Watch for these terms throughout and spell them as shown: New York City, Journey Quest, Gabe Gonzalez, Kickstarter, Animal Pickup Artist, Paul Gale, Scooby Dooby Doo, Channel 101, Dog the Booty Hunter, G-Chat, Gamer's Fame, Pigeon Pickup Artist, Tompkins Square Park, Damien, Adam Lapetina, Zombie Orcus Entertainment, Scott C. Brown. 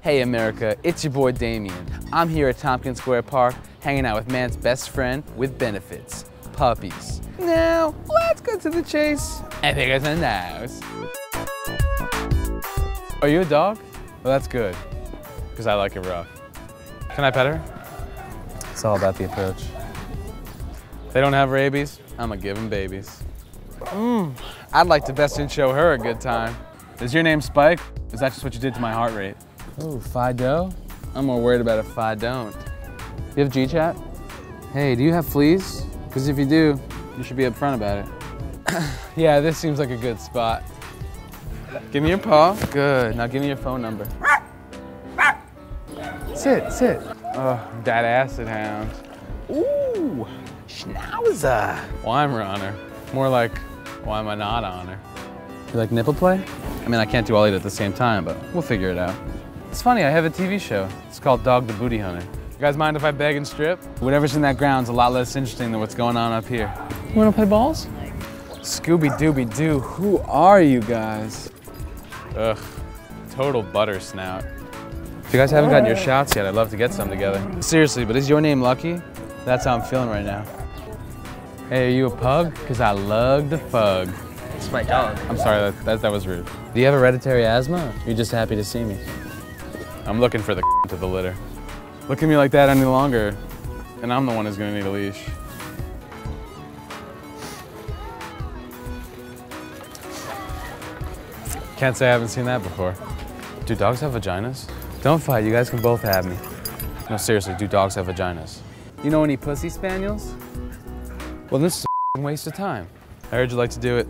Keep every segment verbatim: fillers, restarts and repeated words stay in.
Hey America, it's your boy Damien. I'm here at Tompkins Square Park hanging out with man's best friend with benefits, puppies. Now, let's go to the chase and pick us a nose. Are you a dog? Well, that's good, because I like it rough. Can I pet her? It's all about the approach. If they don't have rabies, I'm gonna give them babies. Mmm, I'd like to best in show her a good time. Is your name Spike? Is that just what you did to my heart rate? Ooh, Fido? I'm more worried about if I don't. You have G-Chat? Hey, do you have fleas? Because if you do, you should be upfront about it. Yeah, this seems like a good spot. Give me your paw. Good. Now give me your phone number. Sit, sit. Oh, that acid hound. Ooh, schnauzer. Why am I on her? More like, why am I not on her? You like nipple play? I mean, I can't do all eight at the same time, but we'll figure it out. It's funny, I have a T V show. It's called Dog the Booty Hunter. You guys mind if I beg and strip? Whatever's in that ground's a lot less interesting than what's going on up here. You wanna play balls? Scooby Dooby Doo, who are you guys? Ugh, total butter snout. If you guys haven't gotten your shots yet, I'd love to get some together. Seriously, but is your name Lucky? That's how I'm feeling right now. Hey, are you a pug? Because I love the fug. It's my dog. I'm sorry, that, that, that was rude. Do you have hereditary asthma, or are you just happy to see me? I'm looking for the to the litter. Look at me like that any longer, and I'm the one who's gonna need a leash. Can't say I haven't seen that before. Do dogs have vaginas? Don't fight, you guys can both have me. No, seriously, do dogs have vaginas? You know any pussy spaniels? Well, this is a waste of time. I heard you like to do it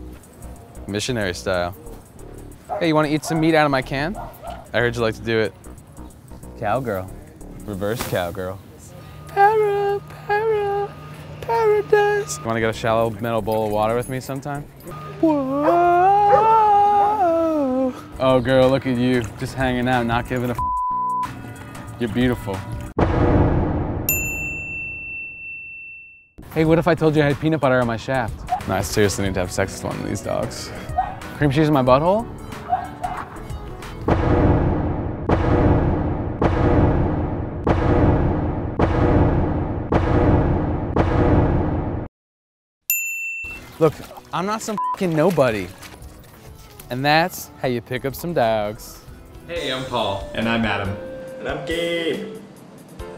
missionary style. Hey, you wanna eat some meat out of my can? I heard you like to do it cowgirl. Reverse cowgirl. Para, para, paradise. You wanna get a shallow metal bowl of water with me sometime? Whoa. Oh girl, look at you, just hanging out, not giving a f. You're beautiful. Hey, what if I told you I had peanut butter on my shaft? No, I seriously need to have sex with one of these dogs. Cream cheese in my butthole? Look, I'm not some f***ing nobody. And that's how you pick up some dogs. Hey, I'm Paul. And I'm Adam. And I'm Gabe.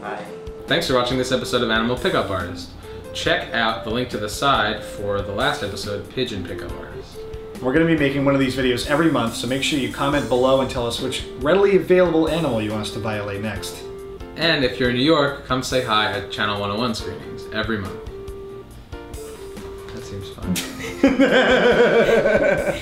Hi. Thanks for watching this episode of Animal Pickup Artist. Check out the link to the side for the last episode, Pigeon Pickup Artist. We're gonna be making one of these videos every month, so make sure you comment below and tell us which readily available animal you want us to violate next. And if you're in New York, come say hi at Channel one oh one screenings every month. That seems fun.